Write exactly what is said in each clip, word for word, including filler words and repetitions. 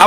I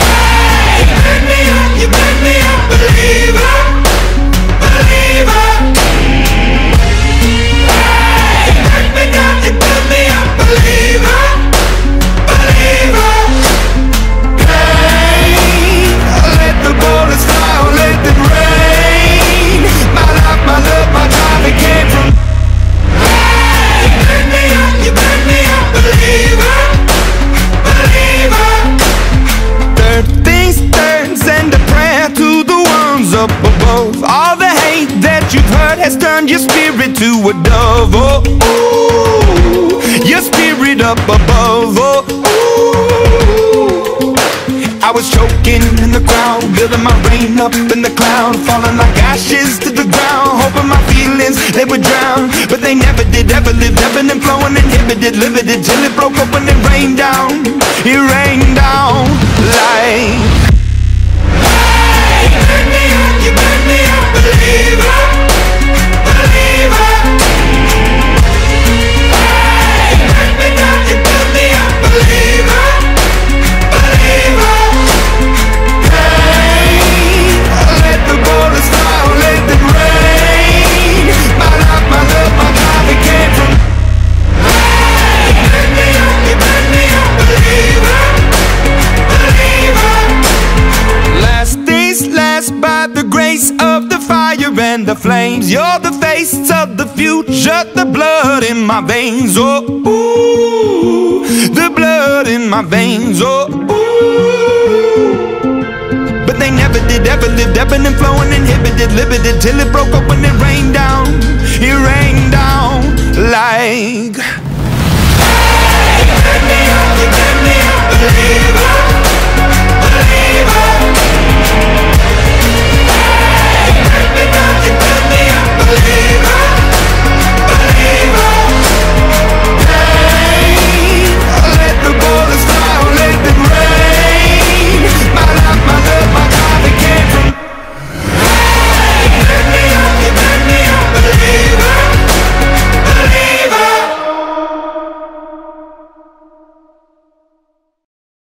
Hey, you made me up, you made me a believer, believer. Hey, you made me down, you made me a believer, believer. All the hate that you've heard has turned your spirit to a dove. Oh, ooh, your spirit up above. Oh, ooh. I was choking in the crowd, building my rain up in the cloud, falling like ashes to the ground, hoping my feelings, they would drown. But they never did, ever lived, ebbing and flowing, inhibited, limited, till it broke up when it rained down. It rained down like... Believer, believer. Hey, you made me down, you built me up. Believer, believer. Hey, let the borders fly, let them rain. My life, my love, my life, it came from... Hey, you made me up, you made me up. Believer, believer. Last things last, by the grace of the fire and the flames, you're the face of the future, the blood in my veins. Oh, ooh, the blood in my veins. Oh, ooh. But they never did, ever lived, ebbing and flowing, inhibited, limited, till it broke up when it rained down. It rained down like... Hey, you made me up, you made me a believer.